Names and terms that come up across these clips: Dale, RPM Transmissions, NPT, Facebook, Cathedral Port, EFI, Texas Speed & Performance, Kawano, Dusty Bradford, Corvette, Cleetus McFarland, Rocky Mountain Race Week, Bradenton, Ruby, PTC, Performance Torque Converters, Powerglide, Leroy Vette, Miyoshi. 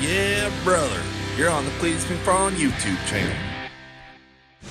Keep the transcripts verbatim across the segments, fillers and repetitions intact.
yeah, brother. You're on the Cleetus McFarland YouTube channel.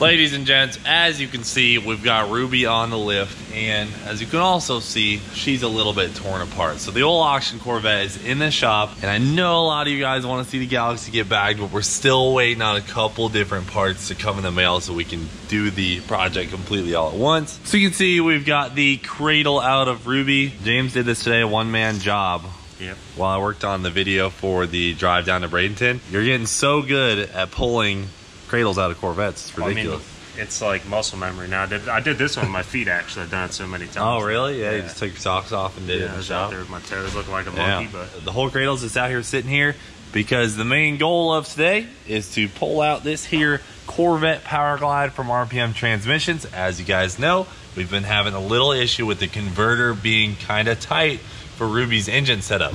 Ladies and gents, as you can see, we've got Ruby on the lift, and as you can also see, she's a little bit torn apart. So the old auction Corvette is in the shop, and I know a lot of you guys want to see the Galaxy get bagged, but we're still waiting on a couple different parts to come in the mail so we can do the project completely all at once. So you can see we've got the cradle out of Ruby. James did this today, a one-man job. Yep. While I worked on the video for the drive down to Bradenton. You're getting so good at pulling cradles out of Corvettes, it's ridiculous. I mean, it's like muscle memory now. I did, I did this one with my feet, actually. I've done it so many times. Oh, really? Yeah, yeah. You just took your socks off and did yeah, it in the shop. There, my toes look like a monkey. Yeah. But the whole cradle's just out here sitting here because the main goal of today is to pull out this here Corvette Powerglide from R P M Transmissions. As you guys know, we've been having a little issue with the converter being kind of tight for Ruby's engine setup.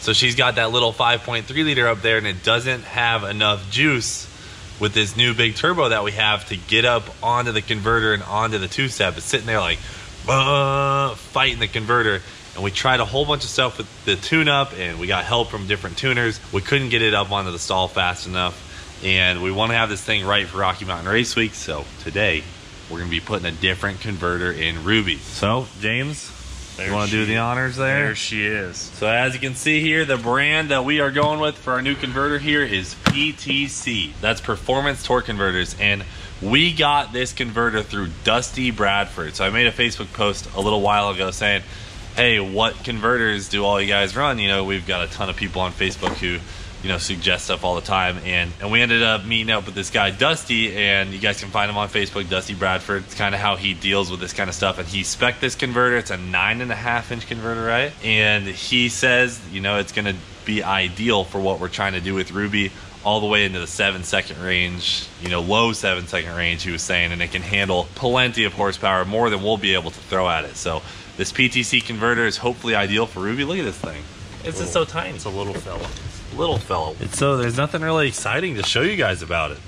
So she's got that little five point three liter up there, and it doesn't have enough juice with this new big turbo that we have to get up onto the converter and onto the two-step. It's sitting there like, uh, fighting the converter. And we tried a whole bunch of stuff with the tune-up, and we got help from different tuners. We couldn't get it up onto the stall fast enough, and we want to have this thing right for Rocky Mountain Race Week. So today, we're going to be putting a different converter in Ruby. So, James, There you want to do the honors there? There she is. So as you can see here, the brand that we are going with for our new converter here is P T C. That's Performance Torque Converters. And we got this converter through Dusty Bradford. So I made a Facebook post a little while ago saying, hey, what converters do all you guys run? You know, we've got a ton of people on Facebook who, you know, suggest stuff all the time. And, and we ended up meeting up with this guy, Dusty, and you guys can find him on Facebook, Dusty Bradford. It's kind of how he deals with this kind of stuff. And he spec'd this converter. It's a nine and a half inch converter, right? And he says, you know, it's gonna be ideal for what we're trying to do with Ruby all the way into the seven second range, you know, low seven second range, he was saying, and it can handle plenty of horsepower, more than we'll be able to throw at it. So this P T C converter is hopefully ideal for Ruby. Look at this thing. It's just so tiny. It's a little fella. Little fella. It's so there's nothing really exciting to show you guys about it.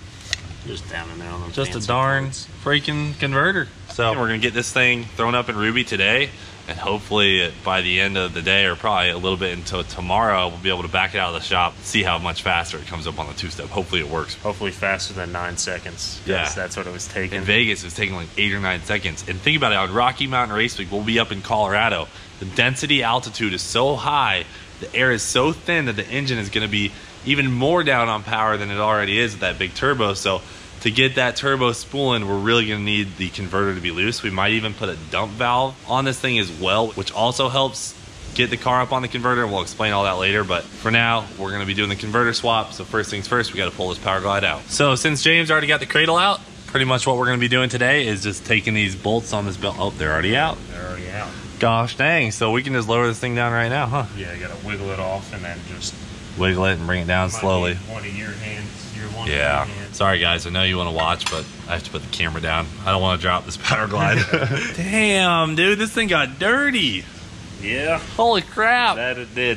Just down and out. Just a darn freaking converter. So and we're gonna get this thing thrown up in Ruby today, and hopefully by the end of the day, or probably a little bit until tomorrow, we'll be able to back it out of the shop, see how much faster it comes up on the two-step. Hopefully it works. Hopefully faster than nine seconds. Yeah. That's what it was taking. In Vegas, it was taking like eight or nine seconds. And think about it, on Rocky Mountain Race Week, we'll be up in Colorado. The density altitude is so high, the air is so thin that the engine is going to be even more down on power than it already is with that big turbo. So to get that turbo spooling, we're really going to need the converter to be loose. We might even put a dump valve on this thing as well, which also helps get the car up on the converter, and we'll explain all that later. But for now, we're going to be doing the converter swap. So first things first, we got to pull this Powerglide out. So since James already got the cradle out, pretty much what we're going to be doing today is just taking these bolts on this belt. Oh, they're already out. They're already out. Gosh dang, so we can just lower this thing down right now, huh? Yeah, you gotta wiggle it off and then just wiggle it and bring it down slowly. One of your hands, your one yeah. of your hands. Sorry guys, I know you want to watch, but I have to put the camera down. I don't want to drop this Powerglide. Damn, dude, this thing got dirty. Yeah. Holy crap. That it did.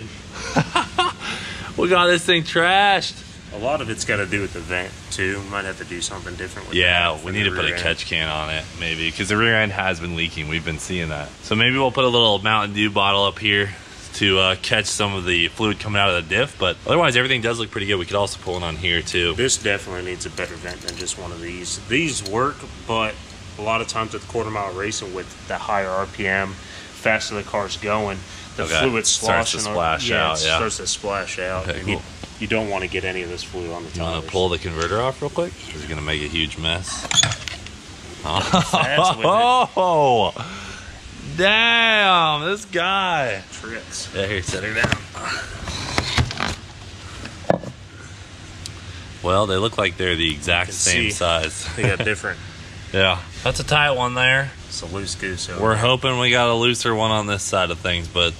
We got this thing trashed. A lot of it's got to do with the vent, too. Might have to do something different with yeah, that. Yeah, we need to put a catch can on it, maybe, because the rear end has been leaking. We've been seeing that. So maybe we'll put a little Mountain Dew bottle up here to uh, catch some of the fluid coming out of the diff, but otherwise everything does look pretty good. We could also pull it on here, too. This definitely needs a better vent than just one of these. These work, but a lot of times with quarter-mile racing with the higher R P M, faster the car's going, the okay. fluid starts to splash on, yeah, out. It yeah, it starts to splash out. Okay, cool. You don't want to get any of this fluid on the tires. You want to pull the converter off real quick? It's going to make a huge mess. Oh, oh, damn, this guy. Tricks. Yeah, here, set her down. Well, they look like they're the exact same see, size. They got different. Yeah, that's a tight one there. It's a loose goose. We're there. hoping we got a looser one on this side of things, but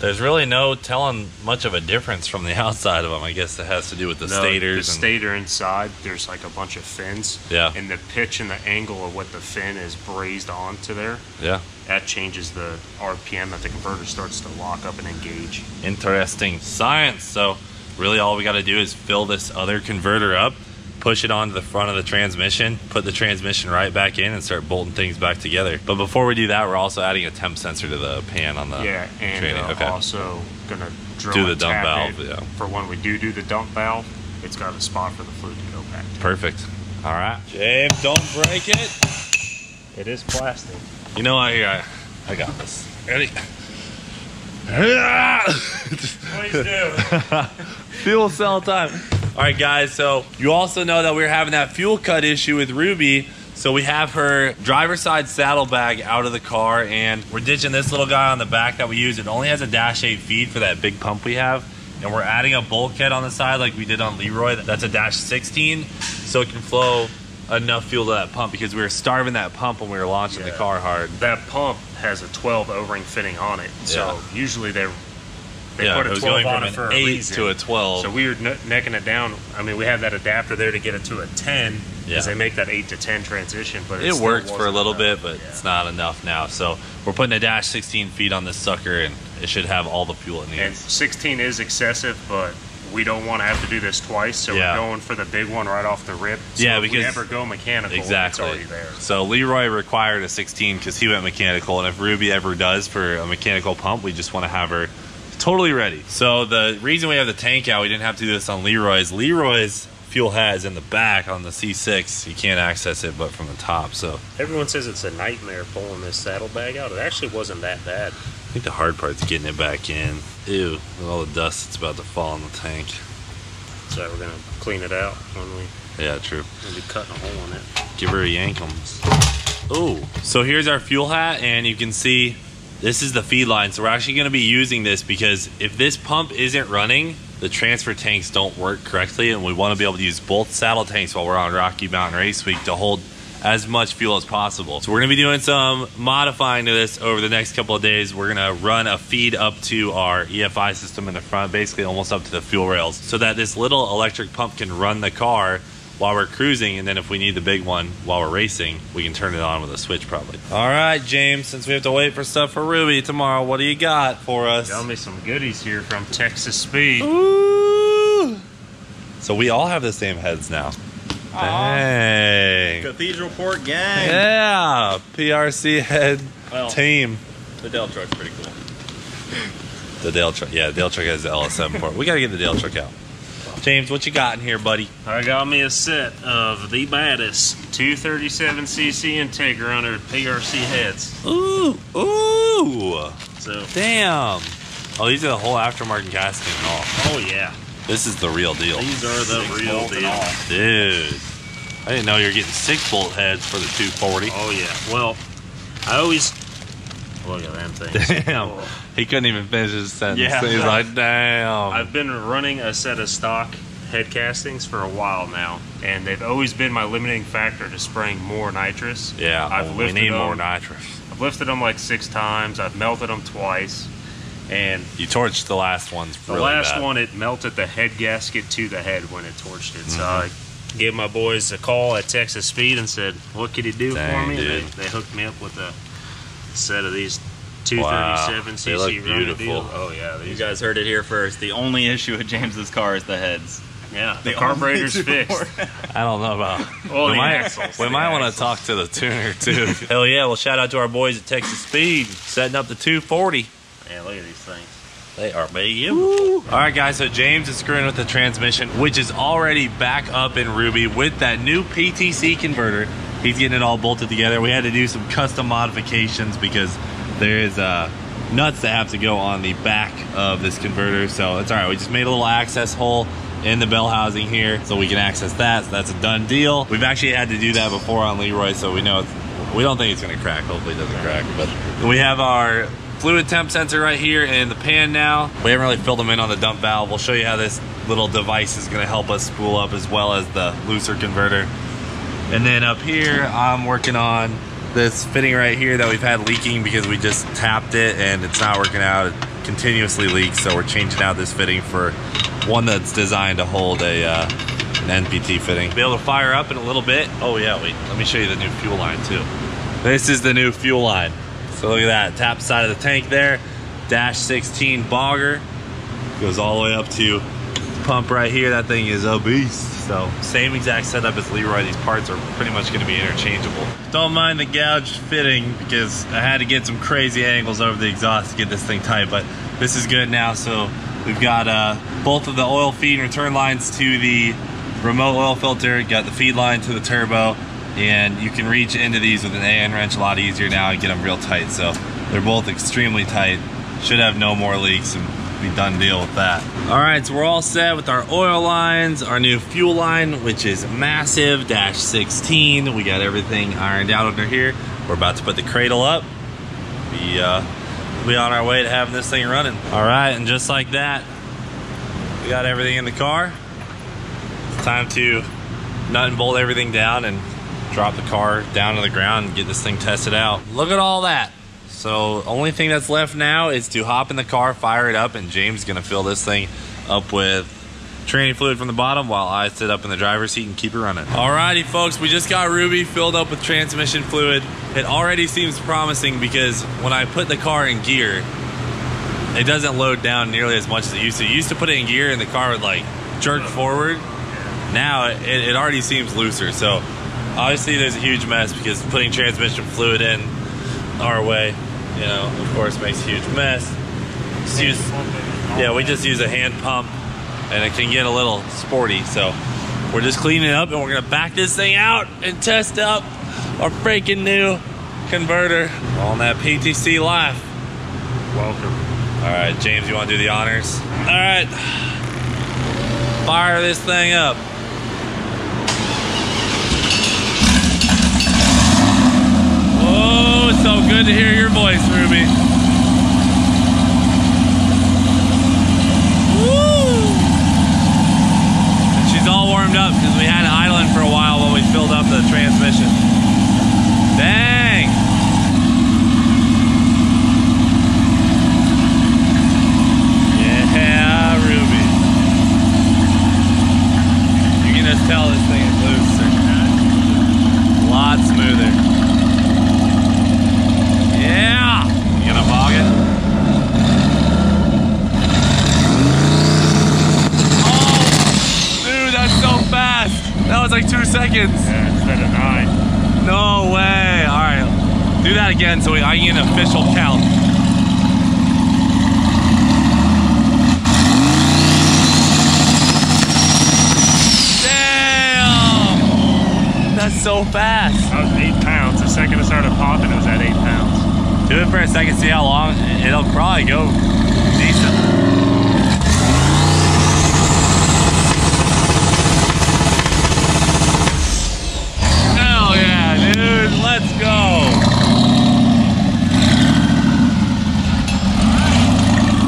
there's really no telling much of a difference from the outside of them. I guess it has to do with the no, stators. The and stator inside, there's like a bunch of fins. Yeah. And the pitch and the angle of what the fin is brazed onto there. Yeah. That changes the R P M that the converter starts to lock up and engage. Interesting science. So really all we got to do is fill this other converter up, push it onto the front of the transmission, put the transmission right back in, and start bolting things back together. But before we do that, we're also adding a temp sensor to the pan on the yeah, and uh, okay. also gonna drill do the dump valve. Yeah. For when we do do the dump valve, it's got a spot for the fluid to go back. Perfect. All right, James, don't break it. It is plastic. You know, I uh, I got this. Ready? Please do. Fuel cell time. All right, guys, so you also know that we're having that fuel cut issue with Ruby, so we have her driver's side saddlebag out of the car, and we're ditching this little guy on the back that we use. It only has a dash eight feed for that big pump we have, and we're adding a bulkhead on the side like we did on Leroy. That's a dash sixteen, so it can flow enough fuel to that pump, because we were starving that pump when we were launching yeah. the car hard. That pump has a twelve O-ring fitting on it, so yeah. usually they they yeah, put a twelve on it for a reason. To a twelve. So we were ne necking it down. I mean, we had that adapter there to get it to a ten, because yeah. they make that eight to ten transition. But it, it worked for a little enough. bit, but yeah. it's not enough now. So we're putting a dash sixteen feed on this sucker, and it should have all the fuel it needs. And sixteen is excessive, but we don't want to have to do this twice, so yeah. we're going for the big one right off the rip. So yeah, because if we ever go mechanical, exactly. it's already there. So Leroy required a sixteen because he went mechanical, and if Ruby ever does for a mechanical pump, we just want to have her totally ready. So the reason we have the tank out, we didn't have to do this on Leroy's. Leroy's fuel has in the back on the C six. You can't access it but from the top. So everyone says it's a nightmare pulling this saddlebag out. It actually wasn't that bad. I think the hard part's getting it back in. Ew, with all the dust that's about to fall on the tank. So we're gonna clean it out when we Yeah, true. We'll be cutting a hole in it. Give her a yankums. Oh, so here's our fuel hat, and you can see this is the feed line. So we're actually gonna be using this, because if this pump isn't running, the transfer tanks don't work correctly, and we wanna be able to use both saddle tanks while we're on Rocky Mountain Race Week to hold as much fuel as possible. So we're gonna be doing some modifying to this over the next couple of days. We're gonna run a feed up to our E F I system in the front, basically almost up to the fuel rails, so that this little electric pump can run the car while we're cruising, and then if we need the big one while we're racing, we can turn it on with a switch probably. All right, James, since we have to wait for stuff for Ruby tomorrow, what do you got for us? Tell me some goodies here from Texas Speed. Ooh. So we all have the same heads now. Dang. Cathedral Port gang. Yeah, P R C head well, team. The Dale truck's pretty cool. The Dale truck, yeah, Dale truck has the L S M port. We gotta get the Dale truck out. James, what you got in here, buddy? I got me a set of the baddest two thirty-seven C C Integra under P R C heads. Ooh, ooh. So damn. Oh, these are the whole aftermarket casting and all. Oh yeah. This is the real deal. These are the six real deal. Dude, I didn't know you were getting six bolt heads for the two forty. Oh, yeah. Well, I always... Look at them things. Damn. Oh. He couldn't even finish his sentence. Yeah. He's like, damn. I've been running a set of stock head castings for a while now, and they've always been my limiting factor to spraying more nitrous. Yeah, I've well, lifted we need them. more nitrous. I've lifted them like six times. I've melted them twice. And you torched the last one. Really the last bad. one, it melted the head gasket to the head when it torched it. Mm-hmm. So I gave my boys a call at Texas Speed and said, "What could you do Dang, for me?" They, they hooked me up with a set of these two thirty-seven C C. Wow. They look beautiful. Deal. Oh yeah, these you guys are... heard it here first. The only issue with James's car is the heads. Yeah, the, the carburetor's fixed. I don't know about. Well, we might, we might want to talk to the tuner too. Hell yeah! Well, shout out to our boys at Texas Speed setting up the two forty. Man, look at these things. They are beautiful. Alright guys, so James is screwing with the transmission, which is already back up in Ruby with that new P T C converter. He's getting it all bolted together. We had to do some custom modifications because there is uh, nuts that have to go on the back of this converter. So it's alright, we just made a little access hole in the bell housing here so we can access that. So that's a done deal. We've actually had to do that before on Leroy, so we know it's... We don't think it's going to crack. Hopefully it doesn't crack. But we have our fluid temp sensor right here in the pan now. We haven't really filled them in on the dump valve. We'll show you how this little device is gonna help us spool up as well as the looser converter. And then up here, I'm working on this fitting right here that we've had leaking because we just tapped it and it's not working out. It continuously leaks, so we're changing out this fitting for one that's designed to hold a uh, an N P T fitting. Be able to fire up in a little bit. Oh yeah, wait, let me show you the new fuel line too. This is the new fuel line. So look at that, tap side of the tank there, dash sixteen bogger, goes all the way up to the pump right here. That thing is obese. So same exact setup as Leroy. These parts are pretty much going to be interchangeable. Don't mind the gouged fitting because I had to get some crazy angles over the exhaust to get this thing tight, but this is good now. So we've got uh, both of the oil feed return lines to the remote oil filter, got the feed line to the turbo, and you can reach into these with an A N wrench a lot easier now and get them real tight. So they're both extremely tight. Should have no more leaks and be done deal with that. All right, so we're all set with our oil lines, our new fuel line, which is massive, dash sixteen. We got everything ironed out under here. We're about to put the cradle up. Be, uh, be on our way to having this thing running. All right, and just like that, we got everything in the car. It's time to nut and bolt everything down and drop the car down to the ground and get this thing tested out. Look at all that. So only thing that's left now is to hop in the car, fire it up, and James is gonna fill this thing up with tranny fluid from the bottom while I sit up in the driver's seat and keep it running. Alrighty folks, we just got Ruby filled up with transmission fluid. It already seems promising because when I put the car in gear, it doesn't load down nearly as much as it used to. You used to put it in gear and the car would like jerk forward. Now it, it already seems looser. So obviously there's a huge mess because putting transmission fluid in our way, you know, of course makes a huge mess. Just use, yeah, we just use a hand pump and it can get a little sporty. So we're just cleaning it up and we're gonna back this thing out and test up our freaking new converter on that P T C life. Welcome. All right, James, you wanna do the honors? All right, fire this thing up. Oh, it's so good to hear your voice, Ruby. Woo! She's all warmed up because we had it idling for a while while we filled up the transmission. Dang! Yeah, Ruby. You can just tell this thing is loose. A lot smoother. Yeah! You gonna bog it? Oh! Dude, that's so fast! That was like two seconds. Yeah, instead of nine. No way! Alright, do that again so we, I can get an official count. Damn! That's so fast. That was eight pounds. The second it started popping, it was at eight pounds. Do it for a second, see how long. It'll probably go decent. Hell yeah, dude, let's go.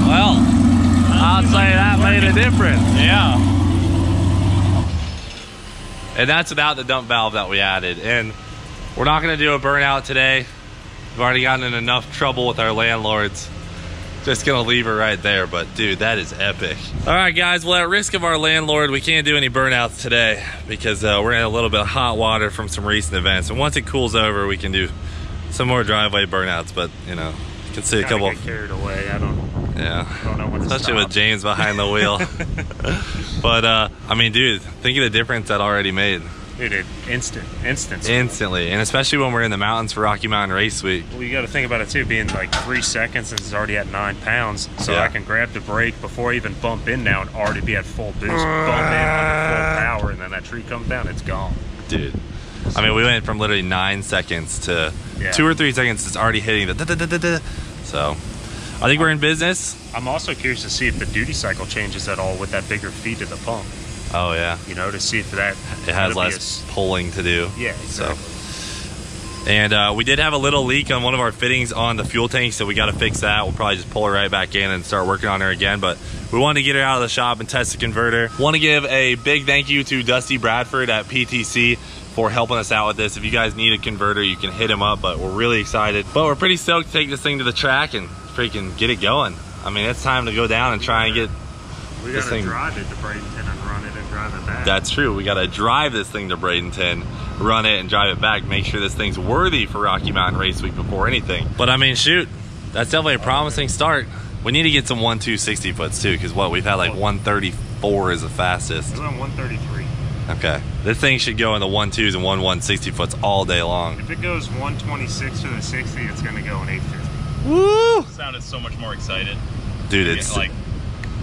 Well, I'll say that made a difference. Yeah. And that's without the dump valve that we added. And we're not gonna do a burnout today. We've already gotten in enough trouble with our landlords. Just gonna leave it right there, but dude, that is epic. All right guys, well at risk of our landlord, we can't do any burnouts today because uh, we're in a little bit of hot water from some recent events. And once it cools over, we can do some more driveway burnouts, but you know, you can see a couple of, carried away. I don't, yeah. I don't know when to stop. Especially with James behind the wheel. But uh, I mean, dude, think of the difference that already made. Dude, it instant, instant. Instantly, and especially when we're in the mountains for Rocky Mountain Race Week. Well, you got to think about it too, being like three seconds and it's already at nine pounds, so yeah. I can grab the brake before I even bump in now and already be at full boost, bump in under full power, and then that tree comes down, it's gone. Dude, so, I mean, we went from literally nine seconds to yeah. two or three seconds, it's already hitting the da da da da da. So, I think we're in business. I'm also curious to see if the duty cycle changes at all with that bigger feed to the pump. Oh yeah. You know, to see if that it has less pulling to do. Yeah, exactly. So, and uh, we did have a little leak on one of our fittings on the fuel tank, so we got to fix that. We'll probably just pull her right back in and start working on her again, but we wanted to get her out of the shop and test the converter. Want to give a big thank you to Dusty Bradford at P T C for helping us out with this. If you guys need a converter, you can hit him up, but we're really excited. But we're pretty stoked to take this thing to the track and freaking get it going. I mean, it's time to go down and try and get we this thing. We got to drive it to Bradenton and run it. That's true. We got to drive this thing to Bradenton, run it and drive it back, make sure this thing's worthy for Rocky Mountain Race Week before anything. But I mean, shoot, that's definitely a promising start. We need to get some one two sixty foots too, because what, we've had like one thirty-four is the fastest. We went one thirty-three. Okay. This thing should go in the one twos and one one sixty foots all day long. If it goes one twenty-six to the sixty, it's going to go in eight fifty. Woo! Sounded so much more excited. Dude, it's like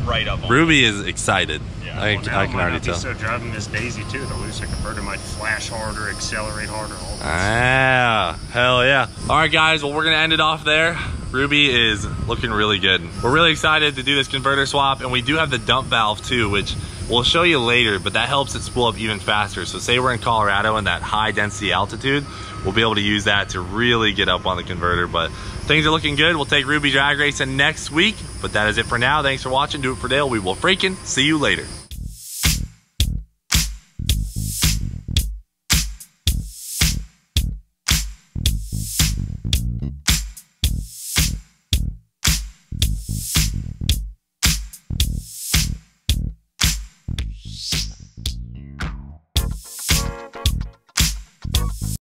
right up on Ruby it. is excited. Yeah. I, well, I can already tell. So driving this Daisy too, the looser converter might flash harder, accelerate harder. All ah, hell yeah. All right, guys. Well, we're going to end it off there. Ruby is looking really good. We're really excited to do this converter swap, and we do have the dump valve too, which we'll show you later, but that helps it spool up even faster. So say we're in Colorado in that high density altitude, we'll be able to use that to really get up on the converter. But things are looking good. We'll take Ruby drag racing next week, but that is it for now. Thanks for watching. Do it for Dale. We will freaking see you later.